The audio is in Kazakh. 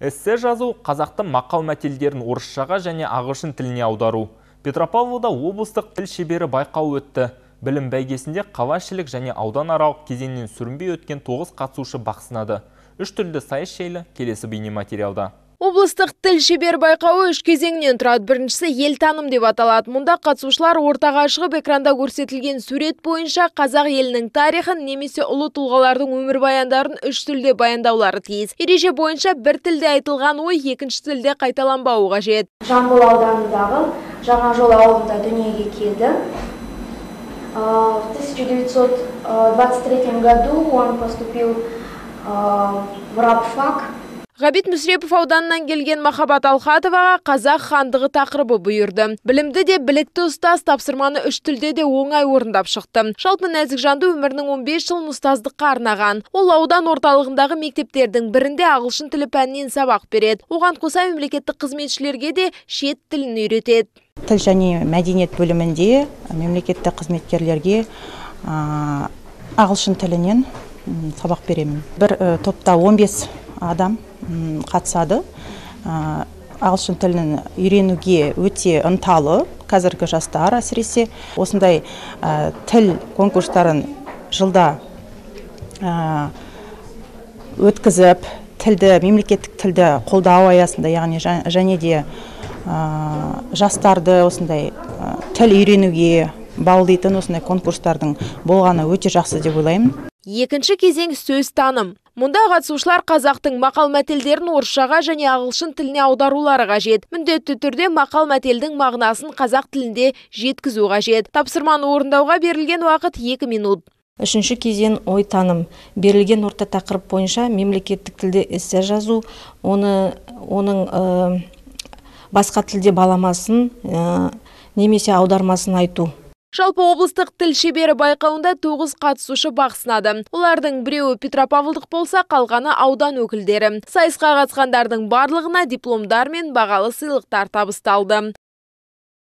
Эссе жазу, қазақты мақал мәтелдерін орысшаға және ағылшын тіліне аудару. Петропавлда облыстық тіл шебері байқауы өтті. Білім бәйгесінде Кавашилик және ауданаралық кезеңнен сүрінбей өткен 9 қатысушы бақсынады. 3 тілді сайыс шейлі келесі бейнематериалда. Облыстық тіл шебер байқауы үш кезеңнен тұрады. Біріншісі ел таным деп аталады. Мұнда қатысушылар ортаға шығып экранда көрсетілген сурет бойынша қазақ елінің тарихын немесе ұлы тұлғалардың өмірбаяндарын үш тілде баяндаулары тиіс. Ереже бойынша бір тілде айтылған ой екінші тілде қайталанбауы қажет. Жамбыл ауданындағы Жаңажол ауылында дүниеге келді. В 1923 году он поступил в рабфак. Ғабит Мүсрепов ауданынан келген Махабат Алхатоваға «Қазақ хандығы» тақырыбы бұйырды. Білімді де білікті ұстаз тапсырманы үш тілде де оңай орындап шықты. Шалпын нәзік жанды өмірінің 15 жыл ұстаздыққа арнаған. Ол аудан орталығындағы мектептердің бірінде ағылшын тілі пәнінен сабақ береді. Оған қоса мемлекеттік қызметшілерге де шет тілін үйретеді. Тіл және мәдениет бөлімінде мемлекеттік қызметкерлерге ағылшын тілінен сабақ беремін. Бір топта 15 адам қатысады. Ағылшын тілін үйренуге өте ынталы қазіргі жастар әсіресе. Осындай тіл конкурстарын жылда өткізіп, тілді, мемлекеттік тілді қолдау аясында, яғни және де жастарды осындай тіл үйренуге баулитын осындай конкурстардың болғаны өте жақсы деп ойлаймын. Екінші кезең сөз таным. Мұнда қатысушылар қазақтың мақал мәтелдерін орысшаға және ағылшын тіліне аударулары қажет. Міндетті түрде мақал мәтелдің мағынасын қазақ тілінде жеткізу қажет. Тапсырманы орындауға берілген уақыт 2 минут. Үшінші кезең ой таным. Берілген орта тақырып бойынша мемлекеттік тілде эссе жазу, оның басқа тілде баламасын немесе аудармасын айту. Жалпы облыстық тіл шебері байқауында 9 қатысушы бақ сынады. Олардың біреуі петропавлдық болса, қалғаны аудан өкілдері. Сайысқа қатысқандардың барлығына дипломдар мен бағалы сыйлықтар табысталды.